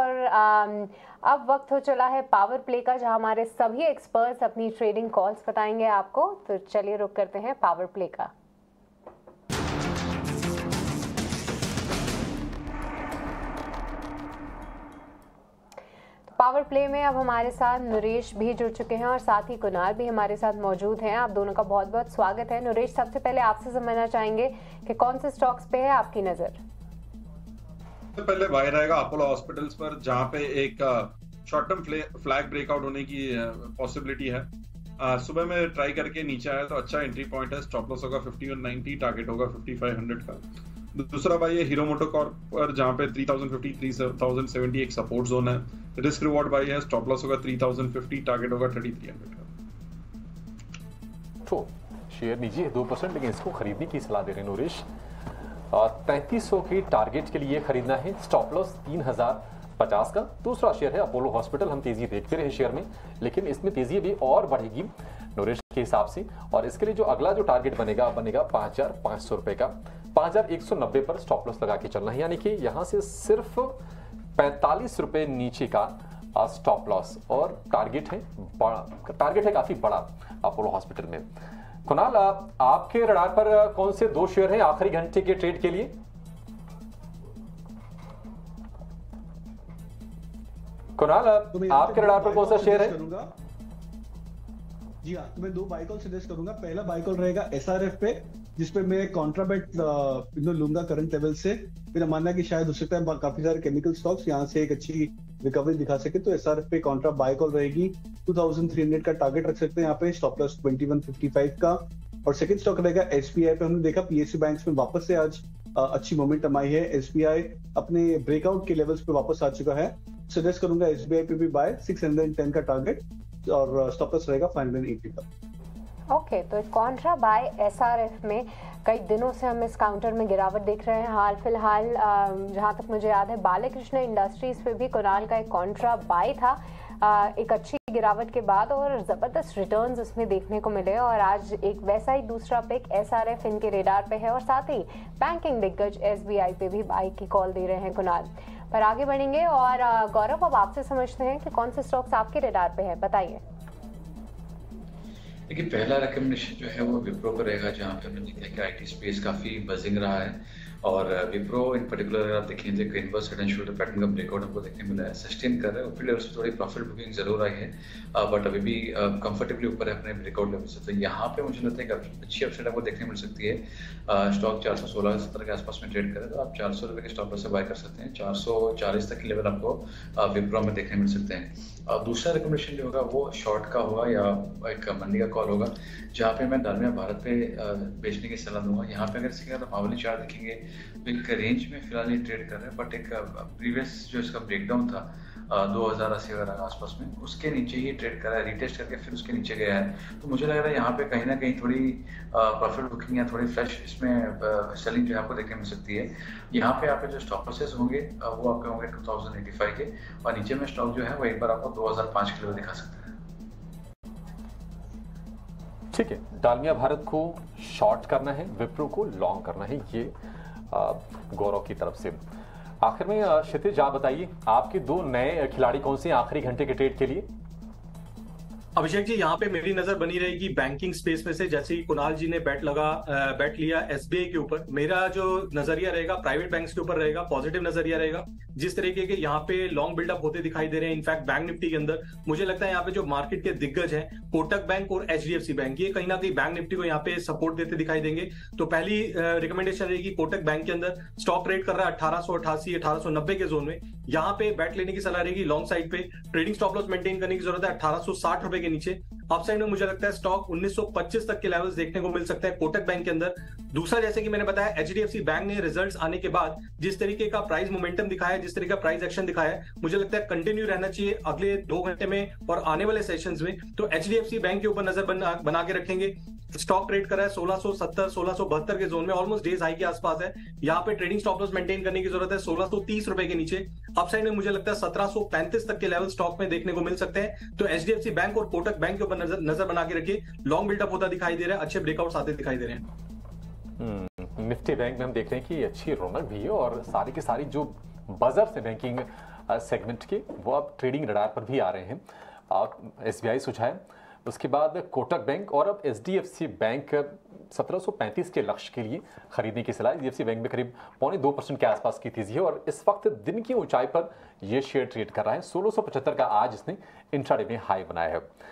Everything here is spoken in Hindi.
और अब वक्त हो चला है पावर प्ले का, जहां हमारे सभी एक्सपर्ट्स अपनी ट्रेडिंग कॉल्स बताएंगे आपको। तो चलिए रुक करते हैं पावर प्ले का। पावर प्ले में अब हमारे साथ नरेश भी जुड़ चुके हैं और साथ ही कुणाल भी हमारे साथ मौजूद हैं। आप दोनों का बहुत बहुत स्वागत है। नरेश, सबसे पहले आपसे समझना चाहेंगे कि कौन से स्टॉक्स पे है आपकी नजर? पहले बाहर रहेगा अपोलो हॉस्पिटल्स पर, जहां पे एक शॉर्ट टर्म फ्लैग ब्रेकआउट होने की पॉसिबिलिटी है। सुबह में ट्राई करके नीचे आया तो अच्छा एंट्री पॉइंट है, स्टॉप लॉस होगा 5190, टारगेट होगा 5500 का। दूसरा बाई है हीरो मोटोकॉर्प पर, जहां पे 3050 3070 एक सपोर्ट जोन है। रिस्क रिवॉर्ड बाई है, स्टॉप लॉस होगा 3050, टारगेट होगा 3300 का। तो शेयर लीजिए 2%, लेकिन इसको खरीदने की सलाह दे रहे हैं नरेश। 3300 के टारगेट के लिए खरीदना है, स्टॉप लॉस 3050 का। दूसरा शेयर है अपोलो हॉस्पिटल। हम तेजी देखते रहे शेयर में, लेकिन इसमें तेजी भी और बढ़ेगी नरेश के हिसाब से। और इसके लिए जो अगला जो टारगेट बनेगा 5500 रुपए का। 5190 पर स्टॉप लॉस लगा के चलना है, यानी कि यहाँ से सिर्फ 45 रुपए नीचे का स्टॉप लॉस और टारगेट है बड़ा, टारगेट है काफी बड़ा अपोलो हॉस्पिटल में। कुणाल, आपके रडार पर कौन से दो शेयर हैं आखिरी घंटे के ट्रेड के लिए? कुणाल, आपके रडार पर कौन सा शेयर है? जी हाँ, तो मैं दो बाय कॉल सजेस्ट करूंगा। पहला बाय कॉल रहेगा एसआरएफ पे, जिसपे मैं कॉन्ट्राबैट लूंगा करंट लेवल से। मेरा मानना है कि शायद उस टाइम काफी सारे केमिकल स्टॉक्स यहाँ से एक अच्छी रिकवरी दिखा सके, तो एसआरएफ पे कॉन्ट्रा बाय कॉल रहेगी। 2300 का टारगेट रख सकते हैं यहाँ पे, स्टॉप लॉस 2155 का। और सेकंड स्टॉक रहेगा एसबीआई पे। हमने देखा पीएसयू बैंक्स में वापस से आज अच्छी मोमेंटम आई है। एसबीआई अपने ब्रेकआउट के लेवल्स पे वापस आ चुका है। सजेस्ट करूंगा एसबीआई पे भी बाय, 610 का टारगेट और स्टॉप लॉस रहेगा 580 का। ओके, तो कॉन्ट्रा बाय एसआरएफ में कई दिनों से हम इस काउंटर में गिरावट देख रहे हैं। हाल फिलहाल जहाँ तक मुझे याद है बालकृष्ण इंडस्ट्रीज पे भी कुणाल का एक कॉन्ट्रा बाय था एक अच्छी गिरावट के बाद, और ज़बरदस्त रिटर्न्स उसमें देखने को मिले। और आज एक वैसा ही दूसरा पिक एसआरएफ इनके रेडार पे है, और साथ ही बैंकिंग दिग्गज एसबीआई पे भी बाय की कॉल दे रहे हैं कुणाल। पर आगे बढ़ेंगे और गौरव, अब आपसे समझते हैं कि कौन से स्टॉक्स आपके रेडार पे है, बताइए। देखिए, पहला रिकमेंडेशन जो है वो विप्रो का रहेगा, जहाँ पे हमने देखा कि आईटी स्पेस काफ़ी बजिंग रहा है। और विप्रो इन पर्टिकुलर अगर आप देखेंगे तो inverse head and shoulder pattern का ब्रेकआउट हमको देखने मिला है, सस्टेन कर रहा है। ऊपरी लेवल से थोड़ी प्रॉफिट बुकिंग जरूर आई है, बट अभी भी कंफर्टेबली ऊपर है अपने ब्रेकआउट लेवल से। तो यहाँ पे मुझे लगता है कि अच्छी अपसाइड आपको देखने मिल सकती है। स्टॉक 416-17 के आसपास में ट्रेड करें तो आप 400 रुपये के स्टॉप लॉस से बाय कर सकते हैं। 440 तक के लेवल आपको विप्रो में देखने मिल सकते हैं। दूसरा रिकमेंडेशन जो होगा वो शॉर्ट का होगा या एक मंदी का कॉल होगा, जहाँ पे मैं दरमिया भारत पे बेचने की सलाह दूंगा। यहाँ पे अगर इसके अगर आवली चार्ट देखेंगे तो एक रेंज में फिलहाल ये ट्रेड कर रहे हैं, बट एक प्रीवियस जो इसका ब्रेकडाउन था 2080 वगैरह आसपास में, उसके नीचे ही ट्रेड करा है, रिटेस्ट करके फिर उसके नीचे गया है। तो मुझे लग रहा है यहाँ पे कहीं ना कहीं थोड़ी प्रॉफिट बुकिंग या थोड़ी फ्लैश इसमें सेलिंग जो है आपको देखने मिल सकती है। यहाँ पे आपके जो स्टॉप लॉसेस होंगे वो आपके होंगे 2085 के, और नीचे में स्टॉक जो है वो एक बार आपको 2005 के लेवल दिखा सकता है। ठीक है, डालमिया भारत को शॉर्ट करना है, विप्रो को लॉन्ग करना है, ये गौरव की तरफ से। आखिर में क्षितिज, आप बताइए आपके दो नए खिलाड़ी कौन से हैं आखिरी घंटे के ट्रेड के लिए? अभिषेक जी, यहाँ पे मेरी नजर बनी रहेगी बैंकिंग स्पेस में से। जैसे ही कुणाल जी ने बैट लिया एसबीआई के ऊपर, मेरा जो नजरिया रहेगा प्राइवेट बैंक्स के ऊपर रहेगा, पॉजिटिव नजरिया रहेगा। जिस तरीके के यहाँ पे लॉन्ग बिल्डअप होते दिखाई दे रहे हैं, इनफैक्ट बैंक निफ्टी के अंदर मुझे लगता है यहाँ पे जो मार्केट के दिग्गज हैं कोटक बैंक और एचडीएफसी बैंक, ये कहीं ना कहीं बैंक निफ्टी को यहाँ पे सपोर्ट देते दिखाई देंगे। तो पहली रिकमेंडेशन रहेगी कोटक बैंक के अंदर, स्टॉक रेट कर रहा है 1888-1890 के जोन में। यहाँ पे बैट लेने की सलाह रहेगी लॉन्ग साइड पे। ट्रेडिंग स्टॉप लॉस मेंटेन करने की जरूरत है 1860 रुपए के नीचे। अपसाइड में मुझे लगता है स्टॉक 1925 तक के लेवल्स देखने को मिल सकते हैं कोटक बैंक के अंदर। दूसरा, जैसे कि मैंने बताया, एचडीएफसी बैंक ने रिजल्ट्स आने के बाद जिस तरीके का प्राइस मोमेंटम दिखाया, जिस तरीके का प्राइस एक्शन दिखाया, मुझे लगता है कंटिन्यू रहना चाहिए अगले 2 घंटे में और आने वाले सेशंस में। तो एचडीएफसी बैंक के ऊपर नजर बना के रखेंगे। स्टॉक ट्रेड कर रहा है 1670-1672 के जोन में, ऑलमोस्ट डेज हाई के आसपास है। यहाँ पे ट्रेडिंग स्टॉप लॉस मेंटेन करने की जरूरत है 1630 रुपए के नीचे। अपसाइड में मुझे लगता है 1735 तक के लेवल स्टॉक में देखने को मिल सकते हैं। तो एचडीएफसी बैंक और कोटक बैंक के ऊपर नजर बना के रखिए। लॉन्ग बिल्डअप होता दिखाई दे रहा है, अच्छे ब्रेकआउट आते दिखाई दे रहे हैं। निफ्टी बैंक में हम देख रहे हैं कि अच्छी रौनक भी है, और सारी के सारी जो बजर से बैंकिंग सेगमेंट के, वो अब ट्रेडिंग रडार पर भी आ रहे हैं और SBI सुझाए, उसके बाद कोटक बैंक और अब HDFC बैंक 1735 के लक्ष्य के लिए खरीदने की सलाह। HDFC बैंक में करीब 0.25% के आसपास की तेजी है और इस वक्त दिन की ऊंचाई पर यह शेयर ट्रेड कर रहा है। 1675 का आज इसने इंट्राडे में हाई बनाया है।